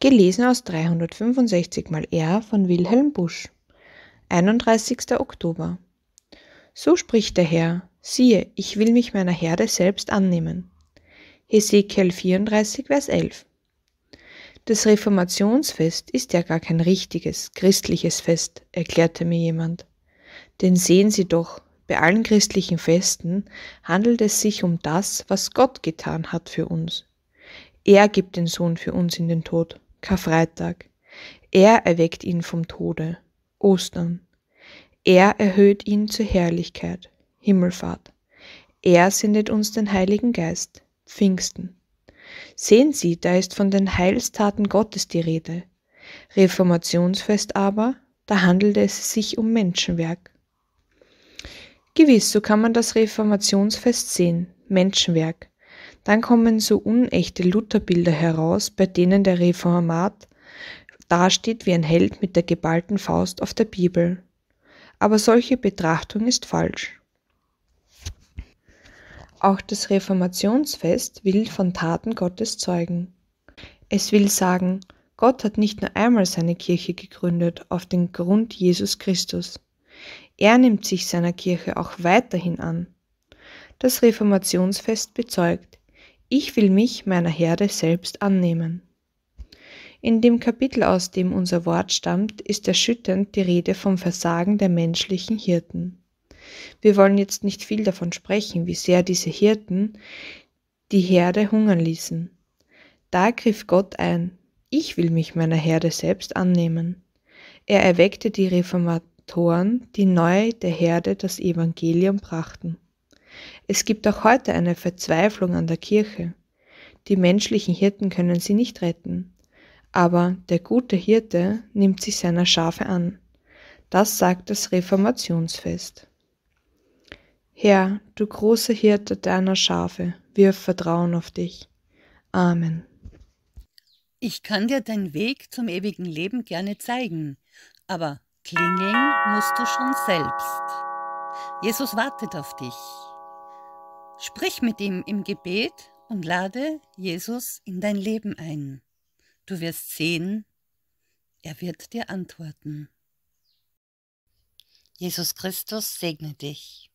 Gelesen aus 365 mal R von Wilhelm Busch, 31. Oktober. So spricht der Herr, siehe, ich will mich meiner Herde selbst annehmen. Hesekiel 34, Vers 11. Das Reformationsfest ist ja gar kein richtiges, christliches Fest, erklärte mir jemand. Denn sehen Sie doch, bei allen christlichen Festen handelt es sich um das, was Gott getan hat für uns. Er gibt den Sohn für uns in den Tod, Karfreitag. Er erweckt ihn vom Tode, Ostern. Er erhöht ihn zur Herrlichkeit, Himmelfahrt. Er sendet uns den Heiligen Geist, Pfingsten. Sehen Sie, da ist von den Heilstaten Gottes die Rede. Reformationsfest aber, da handelt es sich um Menschenwerk. Gewiss, so kann man das Reformationsfest sehen, Menschenwerk. Dann kommen so unechte Lutherbilder heraus, bei denen der Reformat dasteht wie ein Held mit der geballten Faust auf der Bibel. Aber solche Betrachtung ist falsch. Auch das Reformationsfest will von Taten Gottes zeugen. Es will sagen, Gott hat nicht nur einmal seine Kirche gegründet auf den Grund Jesus Christus. Er nimmt sich seiner Kirche auch weiterhin an. Das Reformationsfest bezeugt, ich will mich meiner Herde selbst annehmen. In dem Kapitel, aus dem unser Wort stammt, ist erschütternd die Rede vom Versagen der menschlichen Hirten. Wir wollen jetzt nicht viel davon sprechen, wie sehr diese Hirten die Herde hungern ließen. Da griff Gott ein, ich will mich meiner Herde selbst annehmen. Er erweckte die Reformatoren, die neu der Herde das Evangelium brachten. Es gibt auch heute eine Verzweiflung an der Kirche. Die menschlichen Hirten können sie nicht retten. Aber der gute Hirte nimmt sich seiner Schafe an. Das sagt das Reformationsfest. Herr, du großer Hirte deiner Schafe, wir vertrauen auf dich. Amen. Ich kann dir deinen Weg zum ewigen Leben gerne zeigen, aber klingeln musst du schon selbst. Jesus wartet auf dich. Sprich mit ihm im Gebet und lade Jesus in dein Leben ein. Du wirst sehen, er wird dir antworten. Jesus Christus segne dich.